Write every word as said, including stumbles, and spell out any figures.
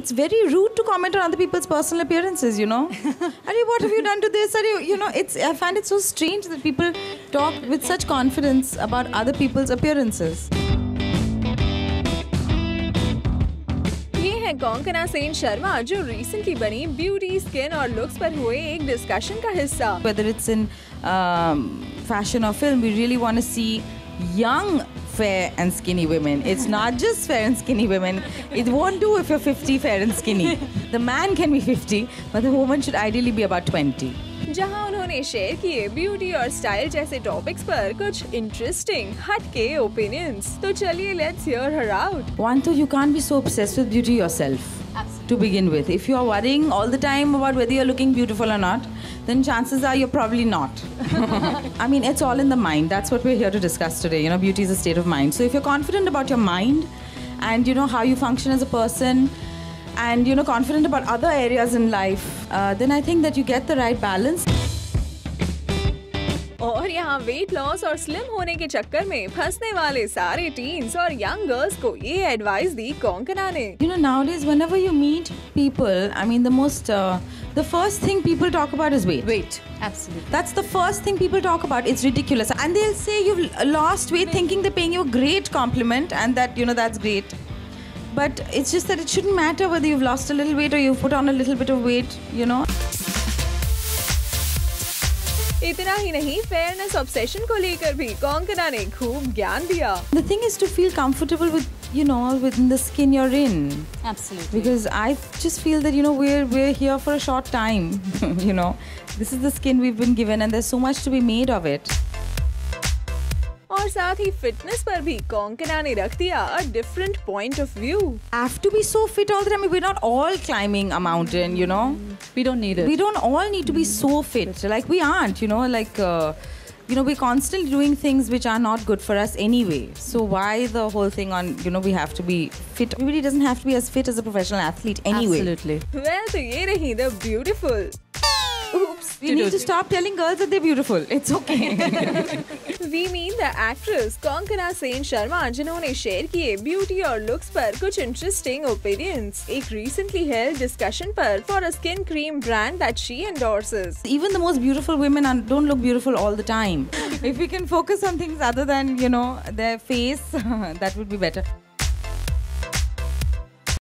it's very rude to comment on other people's personal appearances, you know. Arey, what have you done to this? Arey, you know, it's, I find it so strange that people talk with such confidence about other people's appearances. Konkona Sen Sharma जो recently बनी beauty skin और looks पर हुए एक discussion का हिस्सा. Whether it's in um, fashion or film, we really want to see young, fair and skinny women. It's not just fair and skinny women. It won't do if you're fifty fair and skinny. The man can be fifty, but the woman should ideally be about twenty. जहाँ उन्होंने share किए beauty और style जैसे topics पर कुछ interesting हटके opinions. तो चलिए let's hear her out. One, you can't be so obsessed with beauty yourself to begin with. If you are worrying all the time about whether you're looking beautiful or not, then chances are you're probably not. I mean, it's all in the mind. That's what we're here to discuss today. You know, beauty is a state of mind. So if you're confident about your mind and you know how you function as a person, and you know confident about other areas in life, uh, then I think that you get the right balance. और यहाँ weight loss और slim होने के चक्कर में फंसने वाले सारे टीन्स और यंग गर्ल्स को ये एडवाइस दी कोंकणा ने. You know, nowadays whenever you meet people, I mean the most, uh, the first thing people talk about is weight. Weight, absolutely. That's the first thing people talk about. It's ridiculous, and they'll say you've lost weight, thinking they're paying you a great compliment, and that you know that's great. But it's just that it shouldn't matter whether you've lost a little weight or you've put on a little bit of weight, you know. इतना ही नहीं, fairness obsession को लेकर भी कोंकणा ने खूब ज्ञान दिया. The thing is to feel comfortable with, you know, within the skin you're in. Absolutely. Because I just feel that you know we're we're here for a short time, you know. This is the skin we've been given, and there's so much to be made of it. और साथ ही fitness पर भी कोंकणा ने रख दिया a different point of view. Have to be so fit all the time. We are not all climbing a mountain, you know. We don't need it. We don't all need to be so fit. Like we aren't, you know. Like you know, we're constantly doing things which are not good for us anyway. So why the whole thing on, you know, we have to be fit? Everybody doesn't have to be as fit as a professional athlete anyway. Absolutely. Well, so ये रही the beautiful. Oops, we need to stop telling girls that they're beautiful. It's okay. We mean the actress Konkona Sen Sharma जिन्होंने share किए beauty और looks पर कुछ interesting opinions एक recently held discussion पर for a skin cream brand that she endorses. Even the most beautiful women don't look beautiful all the time. If we can focus on things other than, you know, their face, that would be better.